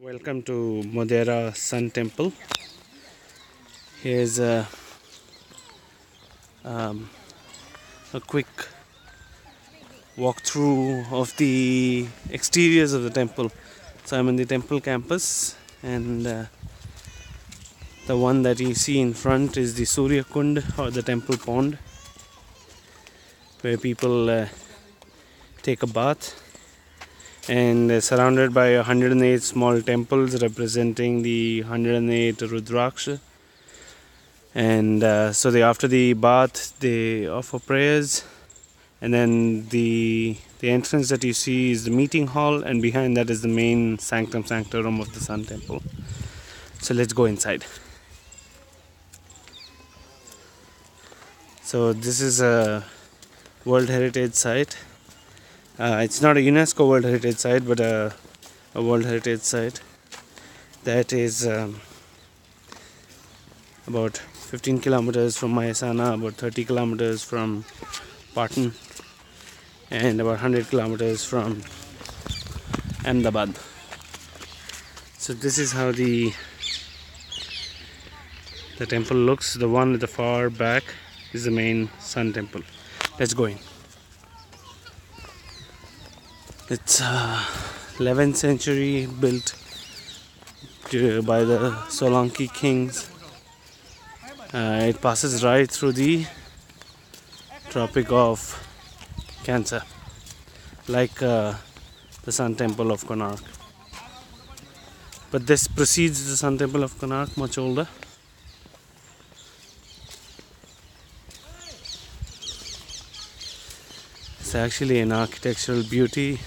Welcome to Modhera Sun Temple. Here is a quick walkthrough of the exteriors of the temple. So I'm in the temple campus, and the one that you see in front is the Surya Kund, or the temple pond, where people take a bath. And surrounded by 108 small temples representing the 108 Rudraksha. And so after the bath, they offer prayers. And then the entrance that you see is the meeting hall, and behind that is the main sanctum sanctorum of the Sun Temple. So let's go inside. So this is a World Heritage Site. It's not a UNESCO World Heritage Site, but a World Heritage Site that is about 15 kilometers from Mayasana, about 30 kilometers from Patan, and about 100 kilometers from Ahmedabad. So this is how the temple looks. The one at the far back is the main Sun Temple. Let's go in. It's 11th century, built by the Solanki kings. It passes right through the Tropic of Cancer, like the Sun Temple of Konark. But this precedes the Sun Temple of Konark, much older. It's actually an architectural beauty.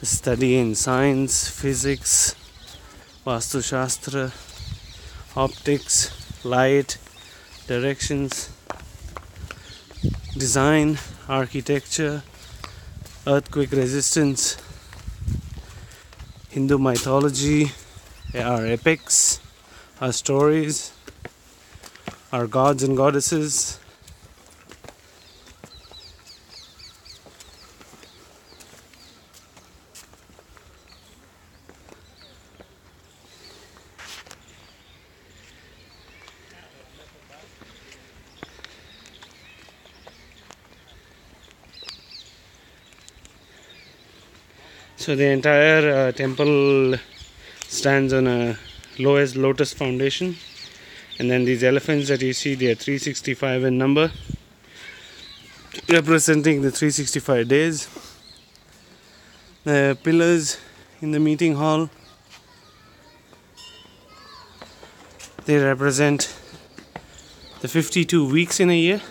A study in science, physics, Vastu Shastra, optics, light, directions, design, architecture, earthquake resistance, Hindu mythology. There are epics, our stories, our gods and goddesses. So the entire temple stands on a lotus foundation, and then these elephants that you see, they are 365 in number, representing the 365 days. The pillars in the meeting hall, they represent the 52 weeks in a year.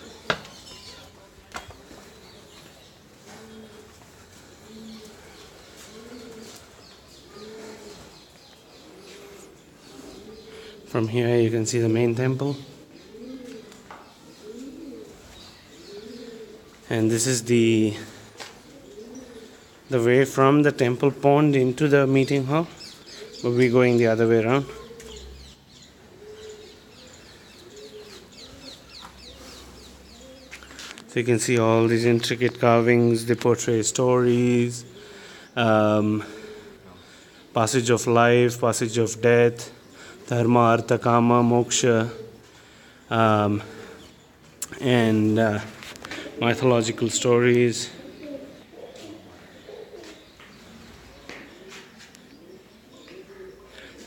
From here you can see the main temple, and this is the way from the temple pond into the meeting hall, but we're going the other way around. So you can see all these intricate carvings. They portray stories, passage of life, passage of death, dharma, artha, kama, moksha, and mythological stories.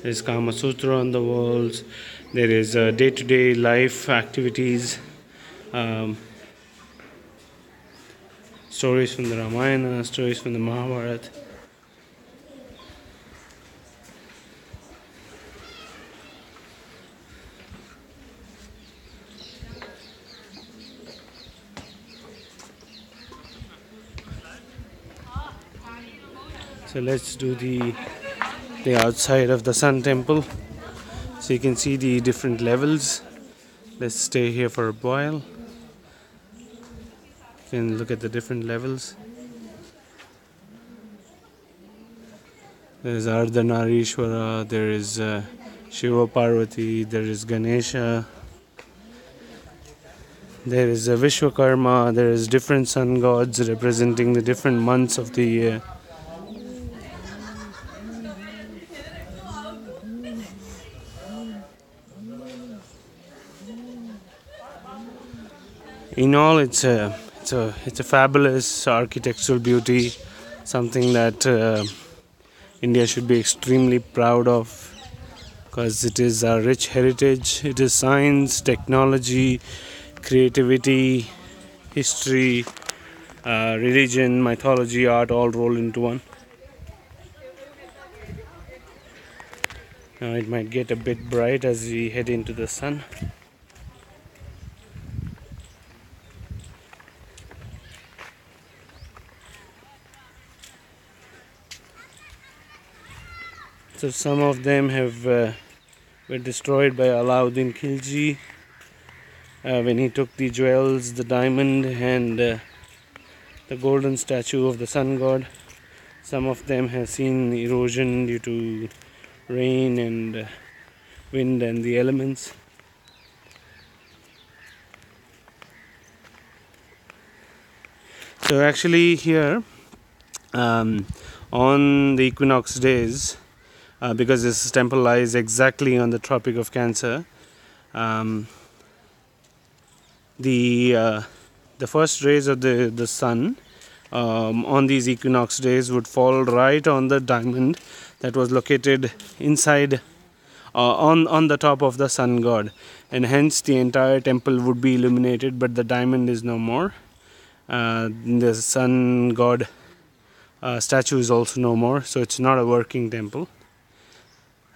There's Kama Sutra on the walls. There is day-to-day life activities, stories from the Ramayana, stories from the Mahabharata. So let's do the outside of the Sun Temple, so you can see the different levels. Let's stay here for a while. You can look at the different levels. There is Ardhanarishwara, there is Shiva Parvati, there is Ganesha, there is Vishwakarma. There is different sun gods representing the different months of the year. in all, it's a fabulous architectural beauty, something that India should be extremely proud of, because it is our rich heritage. It is science, technology, creativity, history, religion, mythology, art, all rolled into one. Now it might get a bit bright as we head into the sun. So some of them have were destroyed by Alauddin Khilji when he took the jewels, the diamond and the golden statue of the sun god. Some of them have seen erosion due to rain and wind and the elements. So actually here on the equinox days, because this temple lies exactly on the Tropic of Cancer, the first rays of the sun on these equinox days would fall right on the diamond that was located inside on the top of the sun god, and hence the entire temple would be illuminated, but the diamond is no more. The sun god statue is also no more, so it's not a working temple.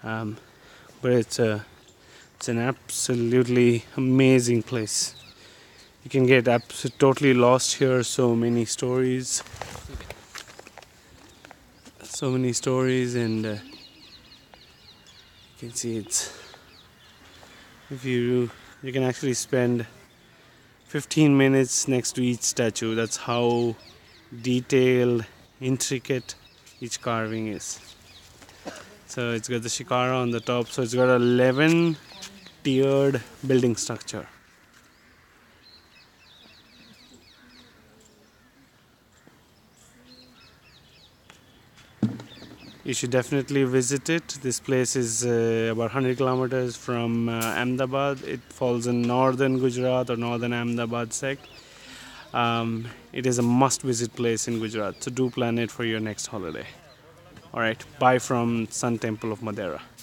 But it's an absolutely amazing place. You can get totally lost here. So many stories, and you can see it's. If you can actually spend 15 minutes next to each statue. That's how detailed, intricate each carving is. So it's got the shikara on the top, so it's got an 11-tiered building structure. You should definitely visit it. This place is about 100 kilometers from Ahmedabad. It falls in northern Gujarat or northern Ahmedabad sect. It is a must-visit place in Gujarat, so do plan it for your next holiday. Alright, bye from Sun Temple of Modhera.